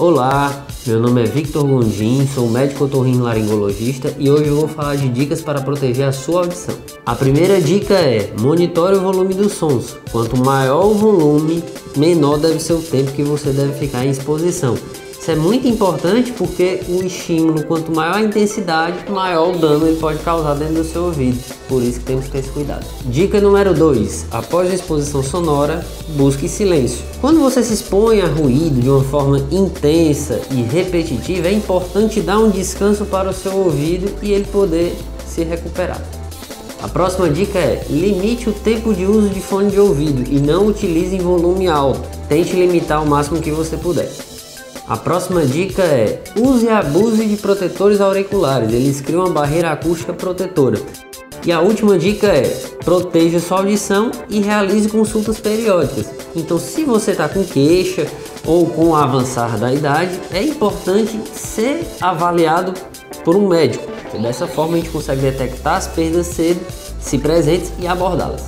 Olá, meu nome é Victor Gondim, sou médico otorrinolaringologista e hoje eu vou falar de dicas para proteger a sua audição. A primeira dica é: monitore o volume dos sons. Quanto maior o volume, menor deve ser o tempo que você deve ficar em exposição. Isso é muito importante porque o estímulo, quanto maior a intensidade, maior o dano ele pode causar dentro do seu ouvido. Por isso que temos que ter esse cuidado. Dica número 2. Após a exposição sonora, busque silêncio. Quando você se expõe a ruído de uma forma intensa e repetitiva, é importante dar um descanso para o seu ouvido e ele poder se recuperar. A próxima dica é: limite o tempo de uso de fone de ouvido e não utilize em volume alto. Tente limitar o máximo que você puder. A próxima dica é: use e abuse de protetores auriculares, eles criam uma barreira acústica protetora. E a última dica é: proteja sua audição e realize consultas periódicas. Então, se você está com queixa ou com o avançar da idade, é importante ser avaliado por um médico. Dessa forma a gente consegue detectar as perdas cedo, se presentes e abordá-las.